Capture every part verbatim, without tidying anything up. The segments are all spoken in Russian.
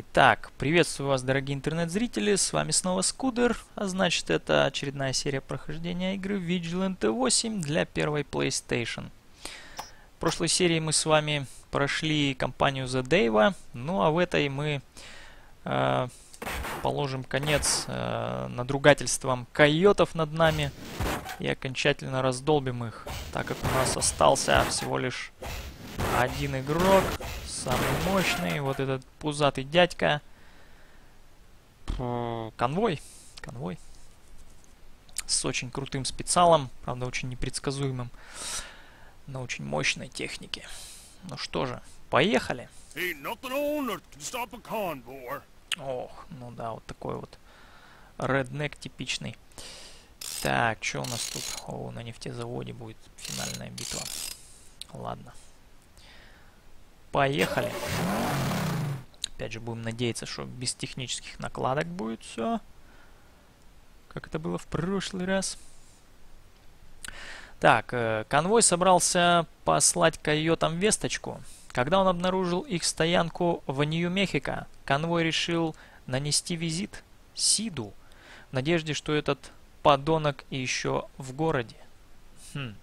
Итак, приветствую вас, дорогие интернет-зрители, с вами снова Скудер, а значит это очередная серия прохождения игры Vigilante восемь для первой PlayStation. В прошлой серии мы с вами прошли кампанию The Dave'a, ну а в этой мы э, положим конец э, надругательствам койотов над нами и окончательно раздолбим их, так как у нас остался всего лишь один игрок. Самый мощный, вот этот пузатый дядька. Конвой. Конвой. С очень крутым специалом. Правда, очень непредсказуемым. Но очень мощной техники. Ну что же, поехали. Ох, ну да, вот такой вот реднек типичный. Так, что у нас тут? О, на нефтезаводе будет финальная битва. Ладно. Поехали. Опять же, будем надеяться, что без технических накладок будет все. Как это было в прошлый раз. Так, конвой собрался послать койотам весточку. Когда он обнаружил их стоянку в Нью-Мехико, конвой решил нанести визит Сиду, в надежде, что этот подонок еще в городе. Хм.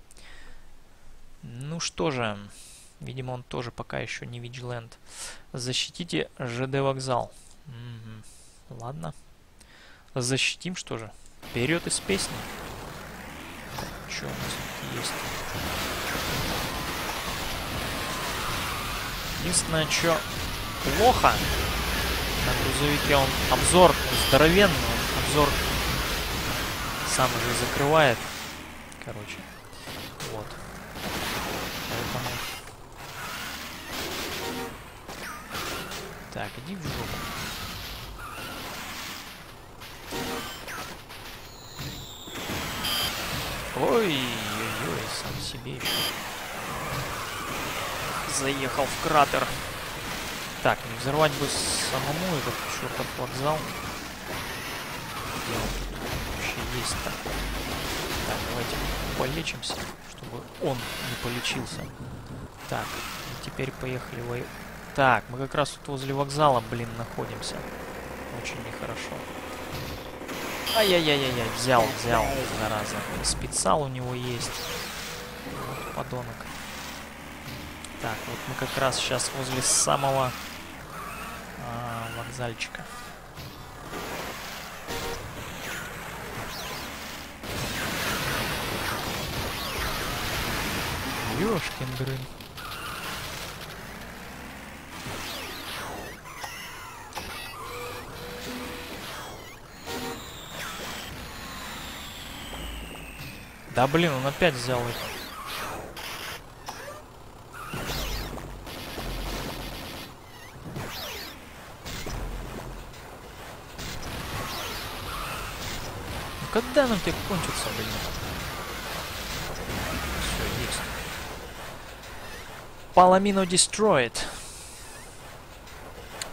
Ну что же... Видимо, он тоже пока еще не Vigilant. Защитите ЖД вокзал. Угу. Ладно. Защитим, что же. Вперед из песни. Так, что у нас тут есть? Единственное, что плохо. На грузовике он обзор здоровенный. Он обзор сам же закрывает. Короче. Вот. Поэтому... Так, иди в жопу. Ой-ой-ой, сам себе еще. Заехал в кратер. Так, не взорвать бы самому этот чертов вокзал. Где он тут вообще есть-то? Так, давайте полечимся, чтобы он не полечился. Так, и теперь поехали во... Так, мы как раз тут возле вокзала, блин, находимся. Очень нехорошо. Ай-яй-яй-яй-яй, взял, взял, зараза. Специал у него есть. Вот подонок. Так, вот мы как раз сейчас возле самого а, вокзальчика. Ёшкин дрын. Да блин, он опять взял их. Ну когда нам тебе кончится, блин? Все, есть. Palomino destroyed.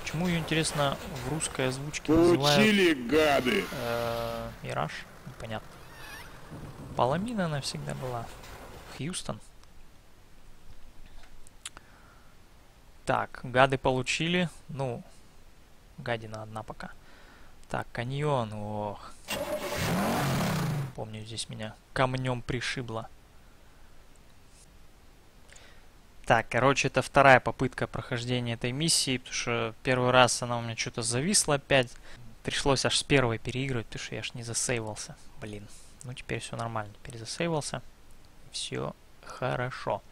Почему ее, интересно, в русской озвучке называют... Получили, гады! Э-э, Мираж? Непонятно. Palomino она всегда была. Хьюстон. Так, гады получили. Ну, гадина одна пока. Так, каньон. Ох. Помню, здесь меня камнем пришибло. Так, короче, это вторая попытка прохождения этой миссии, потому что первый раз она у меня что-то зависла опять. Пришлось аж с первой переигрывать, потому что я аж не засейвался. Блин. Ну, теперь все нормально. Теперь засейвался. Все хорошо.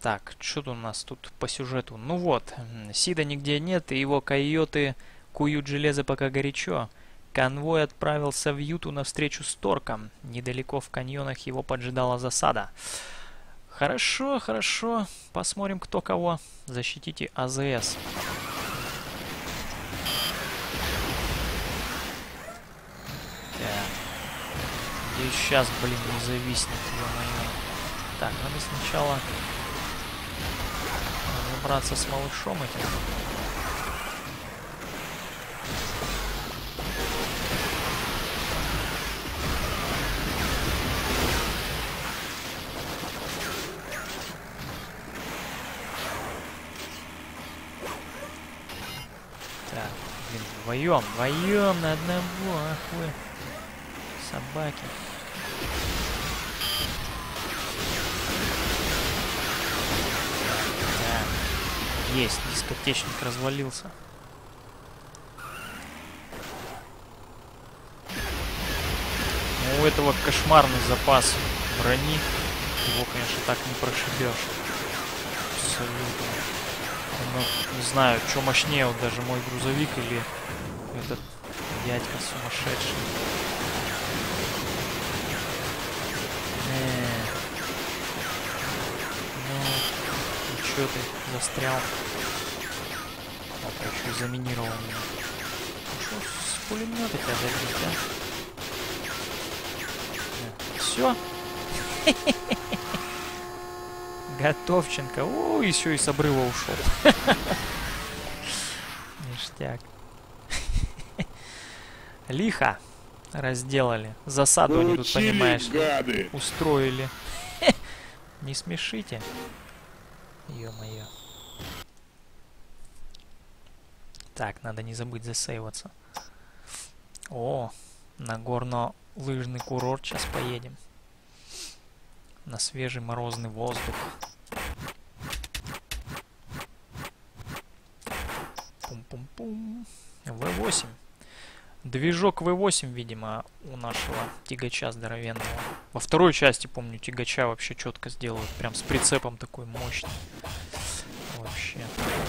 Так, что-то у нас тут по сюжету. Ну вот, Сида нигде нет, и его койоты куют железо пока горячо. Конвой отправился в Юту навстречу с Торком. Недалеко в каньонах его поджидала засада. Хорошо, хорошо. Посмотрим, кто кого. Защитите АЗС. И сейчас, блин, не зависнет, ё-моё. Так, надо сначала разобраться с малышом этим. блин, вдвоем, вдвоем на одного, ахуй. Собаки. Да. Есть, дискотечник развалился. У этого кошмарный запас брони. Его, конечно, так не прошибешь. Абсолютно. Ну, не знаю, что мощнее, вот даже мой грузовик или этот дядька сумасшедший. Эээ. Ну, и чё ты застрял? А то ещё и заминировал меня. Что с пулемёта тебя забить, да? Все. Готовченко. О, еще и с обрыва ушел. Ништяк. Лихо разделали. Засаду они тут, понимаешь, гады. Устроили. Не смешите. Ё-моё. Так, надо не забыть засейваться. О, на горно... лыжный курорт сейчас поедем. На свежий морозный воздух. Пум-пум-пум. вэ восемь. Движок вэ восемь, видимо, у нашего тягача здоровенного. Во второй части, помню, тягача вообще четко сделают. Прям с прицепом такой мощный. Вообще.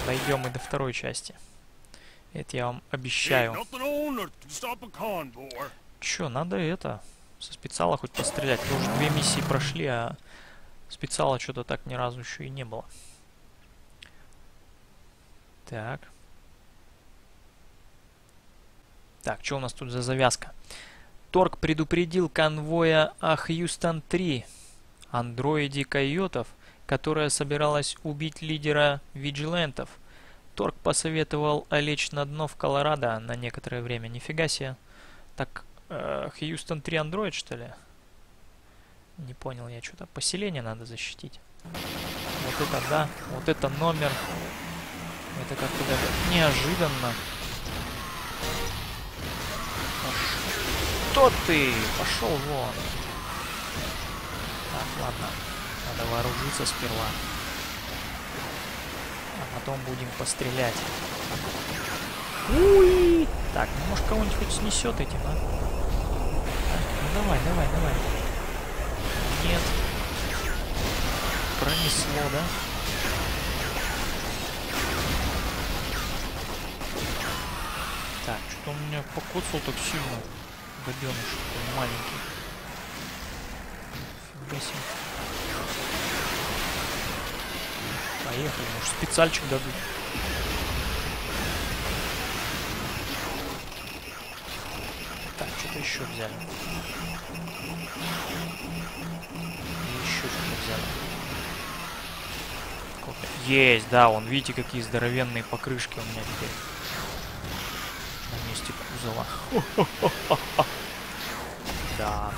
Дойдем и до второй части. Это я вам обещаю. Чё, надо это, со специала хоть пострелять. Мы уже две миссии прошли, а специала что-то так ни разу еще и не было. Так. Так, что у нас тут за завязка? Торг предупредил конвоя о Хьюстон три, андроиде койотов, которая собиралась убить лидера Вигилантов. Торг посоветовал лечь на дно в Колорадо на некоторое время. Нифига себе. Так... Хьюстон три андроид, что ли? Не понял я что-то. Поселение надо защитить. Вот это да. Вот это номер. Это как-то даже неожиданно. Что ты? Пошел вон. Так, ладно. Надо вооружиться сперва. А потом будем пострелять. Уи! Так, ну может кого-нибудь хоть снесет этим, а? Давай, давай, давай. Нет. Пронесло, да? Так, что-то он меня покоцал так сильно. Бобёныш такой маленький. Фига себе. Поехали, может специальчик дадут. Так, что-то еще взяли. Еще что-то взяли. Есть, да, вон, видите, какие здоровенные покрышки у меня теперь. На месте кузова. Да.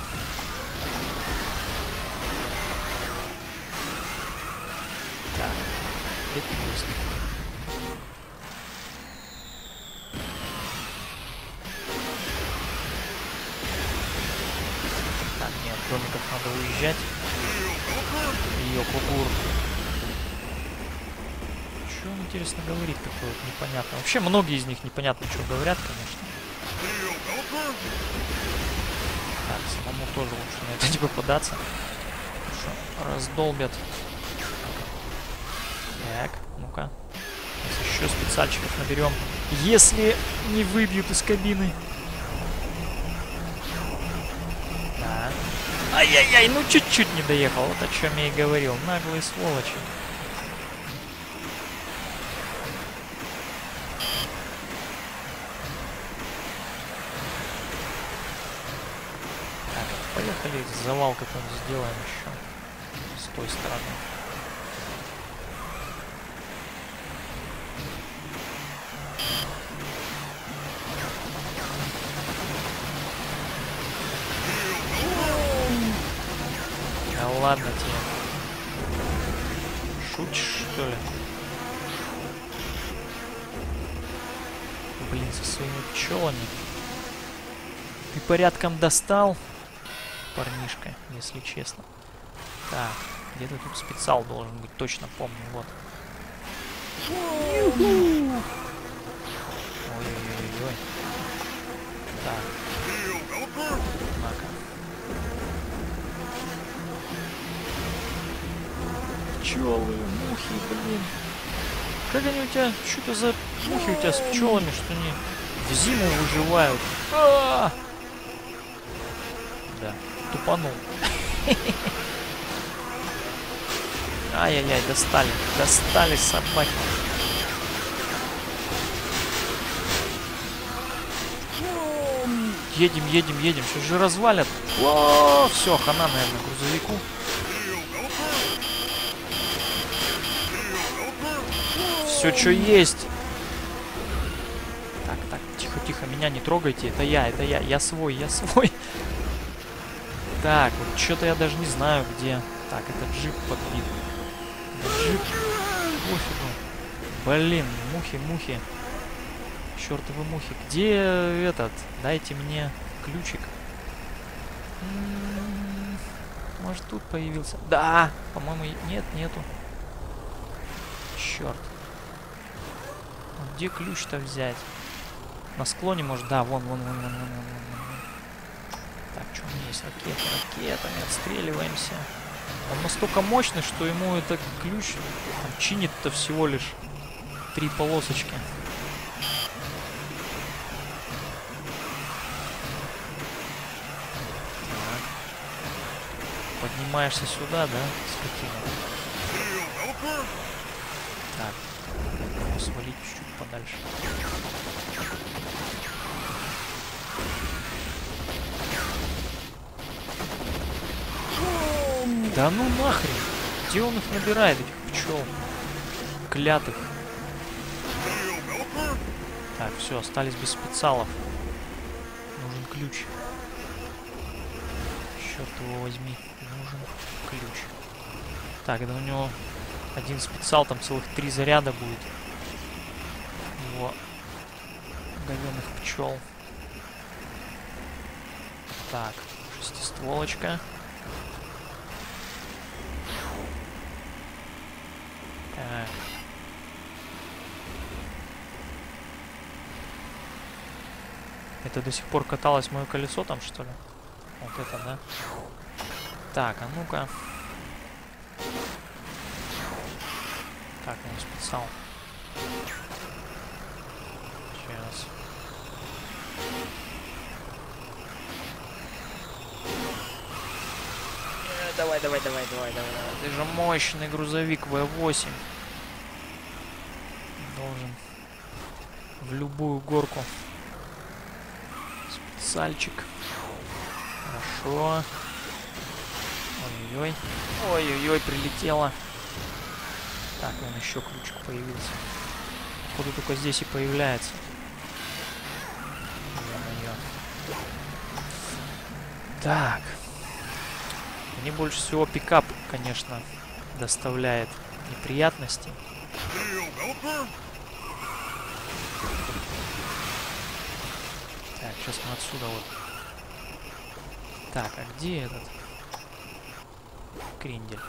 Так, это есть. Домиков надо уезжать. Ее кугур. Что он, интересно, говорит, какое вот непонятно. Вообще многие из них непонятно, что говорят, конечно. Так, самому тоже лучше на это не попадаться. Хорошо, раздолбят. Так, ну-ка. Еще специальчиков наберем. Если не выбьют из кабины. Ай-яй-яй, ну чуть-чуть не доехал, вот о чем я и говорил, наглые сволочи. Так, поехали, завал какой-нибудь сделаем еще с той стороны. Ладно тебе. Шутишь, что ли? блин, со своими пчелами. Ты порядком достал, парнишка, если честно. Так, где-то тут специал должен быть, точно помню, вот. Ой-ой-ой-ой. Так. Однако. Пчелы, мухи, блин. Как они у тебя, что-то за мухи у тебя с пчелами, что они в зиму выживают. А-а-а! Да, тупанул. Ай-яй-яй, достали. Достали собаки. Едем, едем, едем. Сейчас же развалят. О, все, хана, наверное, грузовику. Все, что есть. Так, так, тихо, тихо, меня не трогайте. Это я, это я. Я свой, я свой. Так, вот что-то я даже не знаю, где. Так, это джип подбит. Джип. Пофигу. Блин, мухи, мухи. Чертовы мухи. Где этот? Дайте мне ключик. Может, тут появился? Да! По-моему, нет, нету. Черт. Где ключ-то взять? На склоне, может, да, вон, вон, вон, вон, вон, вон. Так, что у меня есть? Ракеты, ракетами отстреливаемся. Он настолько мощный, что ему этот ключ там чинит-то всего лишь три полосочки. Так. Поднимаешься сюда, да? Скотина. Так. Могу свалить чуть-чуть подальше. Да ну нахрен! Где он их набирает, этих пчел? Клятых. Так, все, остались без специалов. Нужен ключ. Черт его возьми. Нужен ключ. Так, это у него один специал, там целых три заряда будет. Его говёных пчел. Так, шестистволочка. Так. Это до сих пор каталось мое колесо там, что ли? Вот это, да? Так, а ну-ка. Так, он специал. Сейчас. Давай, давай, давай, давай, давай. Ты же мощный грузовик вэ восемь. Должен в любую горку. Специальчик. Хорошо. Ой-ой-ой. Ой-ой-ой, прилетело. Так, он еще ключик появился. Походу только здесь и появляется. Так. Мне больше всего пикап, конечно, доставляет неприятности. Так, сейчас мы отсюда вот. Так, а где этот крендель?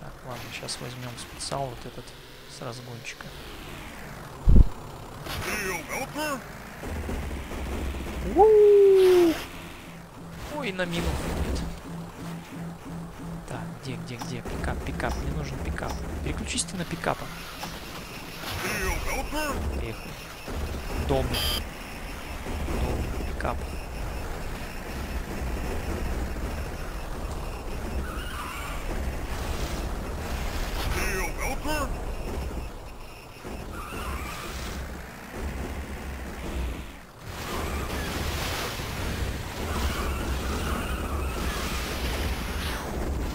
Так, ладно, сейчас возьмем специал вот этот с разгончика. Ой, на мину ходит. Так, где, где, где? Пикап, пикап. Мне нужен пикап. Переключись ты на пикапа. Приехали. Дом. Дом. Пикап.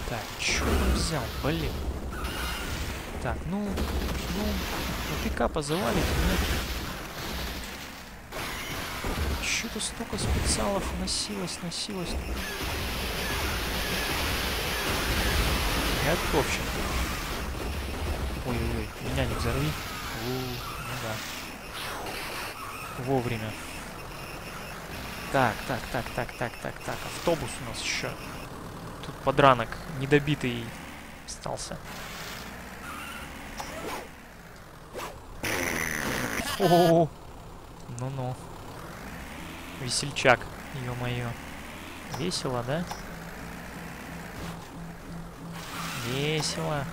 Так, чё он взял, блин. Так, ну, ну, ну пикапа завалить, нет. Чё-то столько специалов носилось, носилось. Я топчик. Ой-ой-ой, меня не взорви. У-у-у, ну да. вовремя. Так, так, так, так, так, так, так. Автобус у нас еще. Тут подранок недобитый остался. О-о-о. Ну-ну. Весельчак, ё-моё. Весело, да? Весело.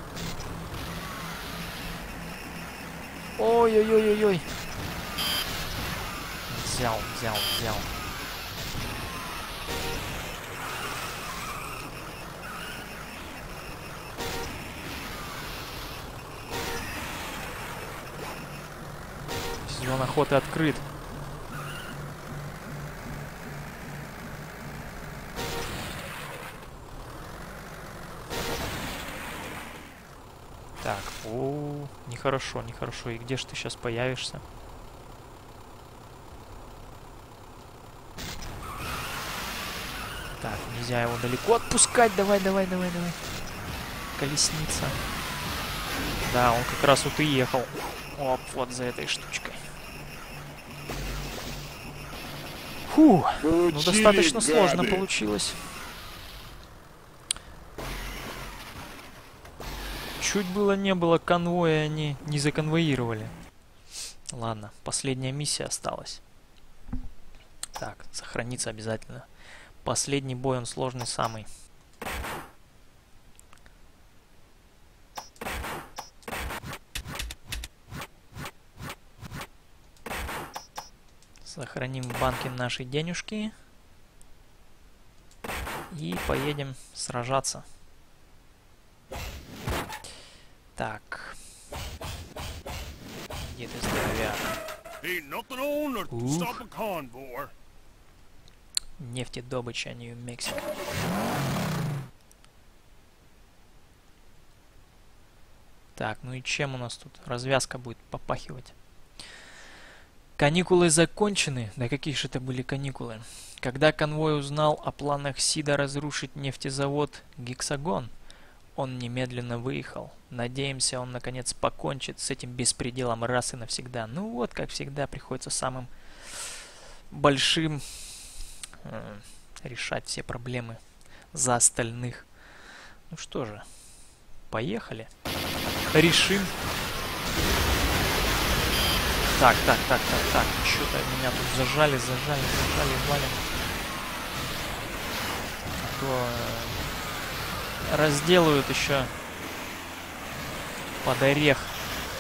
Ой-ой-ой-ой-ой. Взял, взял, взял. Сезон охоты открыт. Так, о-о-о, нехорошо, нехорошо. И где же ты сейчас появишься? Так, нельзя его далеко отпускать. Давай, давай, давай, давай. Колесница. Да, он как раз вот и ехал. Оп, вот за этой штучкой. Фу, получили, ну достаточно гады. Сложно получилось. Чуть было не было конвоя, они не законвоировали. Ладно, последняя миссия осталась. Так, сохранится обязательно. Последний бой, он сложный самый. Сохраним в банке наши денежки. И поедем сражаться. Так. Где ты, здоровяк? Нефтедобыча, Нью-Мехико. Так, ну и чем у нас тут развязка будет попахивать? Каникулы закончены. Да какие же это были каникулы? Когда конвой узнал о планах Сида разрушить нефтезавод «Гексагон», он немедленно выехал. Надеемся, он наконец покончит с этим беспределом раз и навсегда. Ну вот, как всегда, приходится самым большим решать все проблемы за остальных. Ну что же, поехали. Решим. Так, так, так, так, так. Что-то меня тут зажали, зажали, зажали, валим. А то разделают еще под орех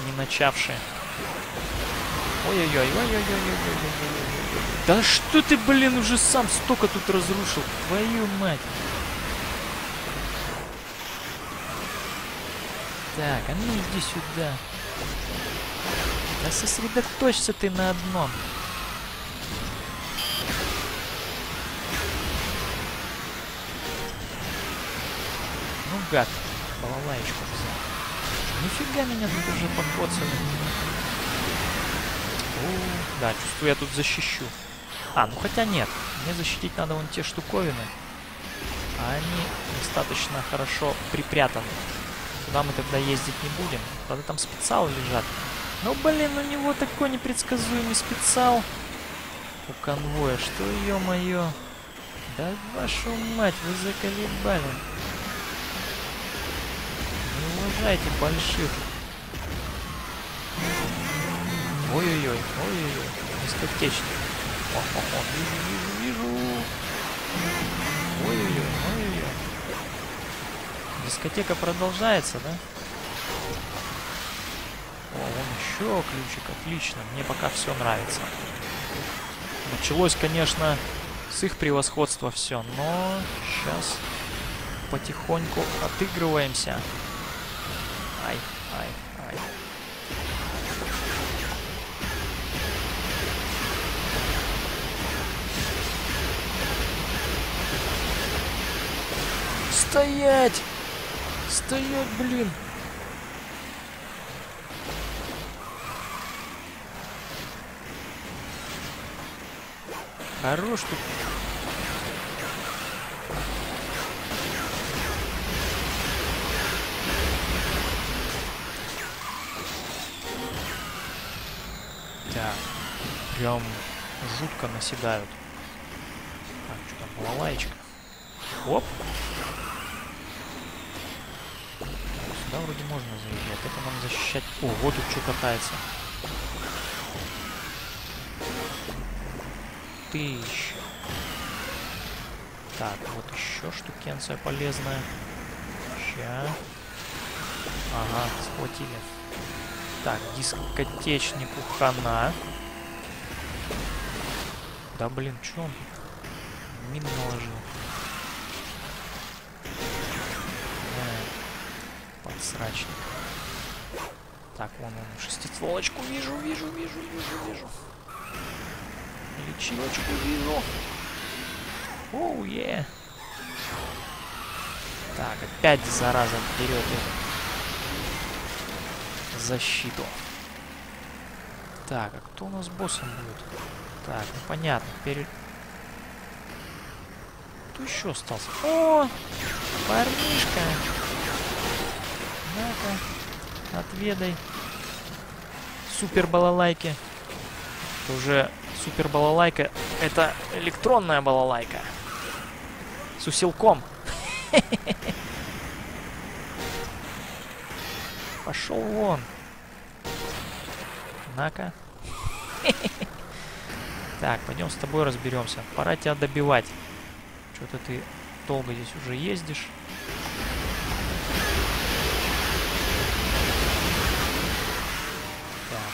не начавшие. Ой-ой-ой, ой-ой-ой-ой-ой-ой. Да что ты, блин, уже сам столько тут разрушил, твою мать. Так, а ну иди сюда. Да сосредоточься ты на одном. Ну, гад, балалаечку взял. Нифига меня тут уже покоцали. О, да, чувствую, я тут защищу. А, ну хотя нет. Мне защитить надо вон те штуковины. А они достаточно хорошо припрятаны. Куда мы тогда ездить не будем? Правда, там специалы лежат. Ну, блин, у него такой непредсказуемый специал. У конвоя, что, ё-моё. Да вашу мать, вы заколебали. Не уважайте больших. Ой-ой-ой, ой-ой-ой, низкотечный. О-хо-хо, вижу, вижу, вижу. Ой-ой-ой, ой-ой-ой. Дискотека продолжается, да? О, вон еще ключик, отлично. Мне пока все нравится. Началось, конечно, с их превосходства все, но сейчас потихоньку отыгрываемся. Ай, ай. Стоять! Стоять, блин! Хорош тут. Так, прям жутко наседают. Так, что там, балалайчик. Оп. Сюда вроде можно заезжать. Это нам защищать. О, вот тут что катается. Ты еще. Так, вот еще штукенция полезная. Ща. Ага, схватили. Так, дискотечнику хана. Да блин, чё он? Мин наложил. Подсрачник. Так, вон он, шестистволочку вижу, вижу, вижу, вижу, вижу. Личиночку вижу. Оу, е. Так, опять зараза берет эту защиту. Так, а кто у нас боссом будет? Так, ну понятно. Пере... Кто еще остался? О, парнишка. На-ка, отведай. Супер балалайки. Это уже супер балалайка. Это электронная балалайка. С усилком. Пошел вон. На-ка. Так, пойдем с тобой разберемся. Пора тебя добивать. Что-то ты долго здесь уже ездишь. Так.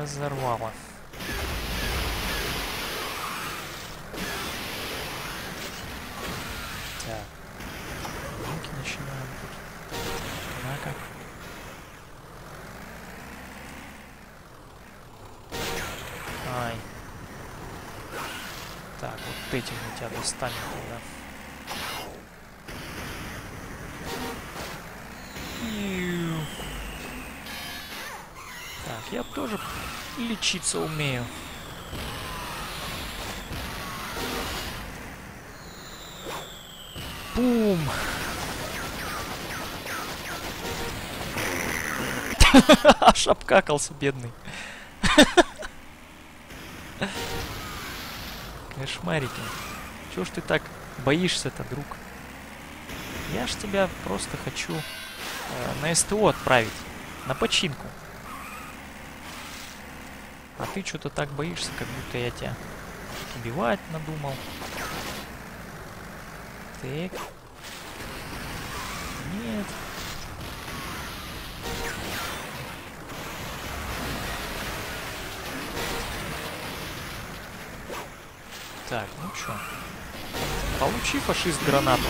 Разорвало. Так. Руки начинаем тут. На-ка. Ай. Так, вот этим у тебя достанет туда. Так, я тоже лечиться умею. Бум! Аж обкакался, бедный. Кошмарики. Чего ж ты так боишься-то, друг? Я ж тебя просто хочу э, на СТО отправить. На починку. А ты что-то так боишься, как будто я тебя убивать надумал. Так. Нет. Так, ну чё. Получи, фашист, гранату.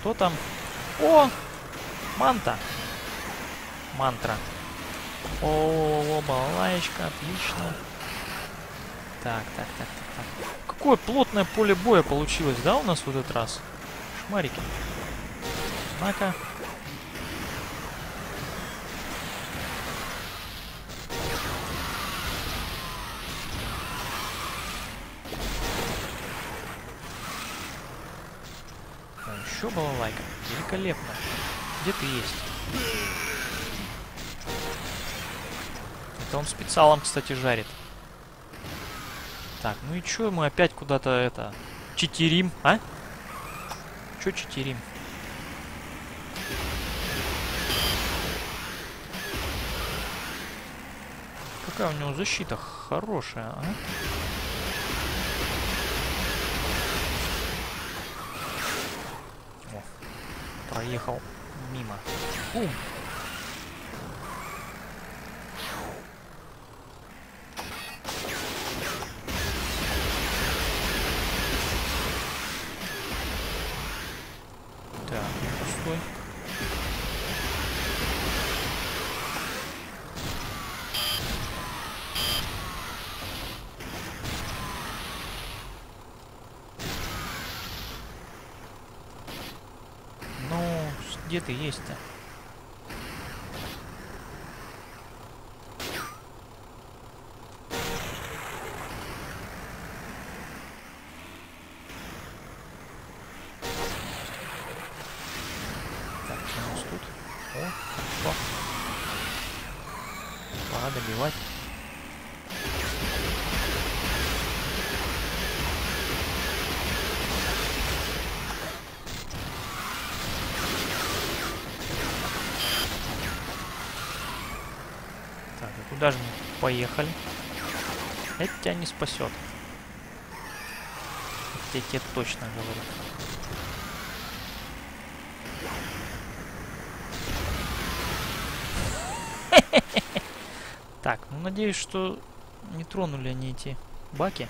Кто там? О! Манта. Мантра. О-о-о, балалаечка, отлично. Так, так, так, так, так. Какое плотное поле боя получилось, да, у нас в этот раз? Шмарики. На-ка. Еще балалайка. Великолепно. Где ты есть? Это он специалом, кстати, жарит. Так, ну и чё мы опять куда-то это... Читерим, а? Чё читерим? Какая у него защита хорошая, а? Проехал мимо. Бум. Так, пустой. Где ты есть-то? Так, что у нас тут? О, хорошо. Пора добивать. Куда же мы поехали? Это тебя не спасет. Я тебе точно говорю. Так, ну надеюсь, что не тронули они эти баки.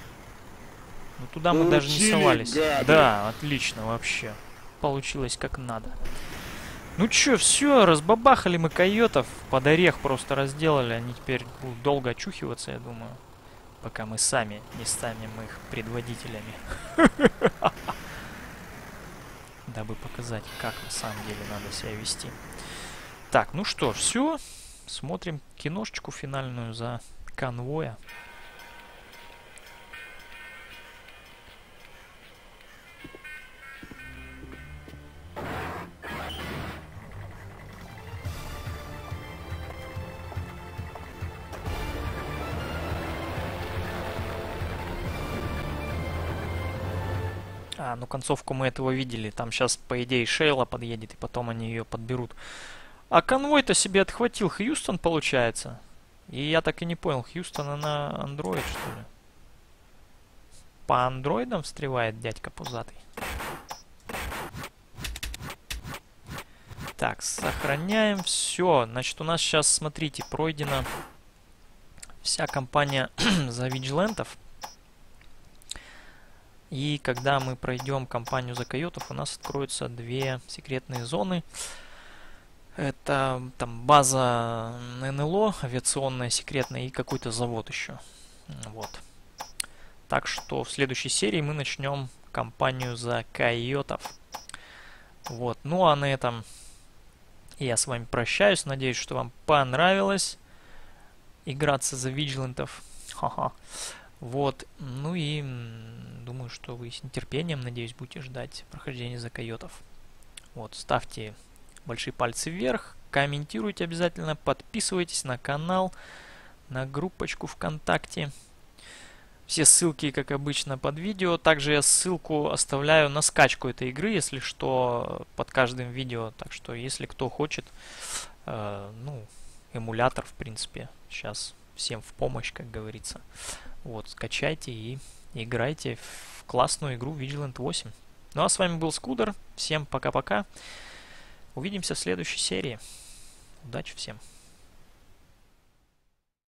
Но туда мы даже не совались. Да, отлично вообще. Получилось как надо. Ну чё, все, разбабахали мы койотов. Под орех просто разделали. Они теперь будут долго очухиваться, я думаю. Пока мы сами не станем их предводителями. Дабы показать, как на самом деле надо себя вести. Так, ну что ж, все. Смотрим киношечку финальную за конвоя. А, ну концовку мы этого видели. Там сейчас, по идее, Шейла подъедет, и потом они ее подберут. А конвой-то себе отхватил Хьюстон, получается. И я так и не понял, Хьюстон, она андроид, что ли? По андроидам встревает дядька пузатый. Так, сохраняем. Все. Значит, у нас сейчас, смотрите, пройдена вся кампания за Вигилантов. И когда мы пройдем кампанию за койотов, у нас откроются две секретные зоны. Это там база НЛО, авиационная, секретная и какой-то завод еще. Вот. Так что в следующей серии мы начнем кампанию за койотов. Вот. Ну а на этом я с вами прощаюсь. Надеюсь, что вам понравилось играться за Вигилантов. Ха-ха. Вот, ну и думаю, что вы с нетерпением, надеюсь, будете ждать прохождения за койотов. Вот, ставьте большие пальцы вверх, комментируйте обязательно, подписывайтесь на канал, на группочку ВКонтакте. Все ссылки, как обычно, под видео. Также я ссылку оставляю на скачку этой игры, если что, под каждым видео. Так что, если кто хочет, э, ну, эмулятор, в принципе, сейчас всем в помощь, как говорится. Вот, скачайте и играйте в классную игру Vigilante восемь. Ну а с вами был Скудер. Всем пока-пока. Увидимся в следующей серии. Удачи всем.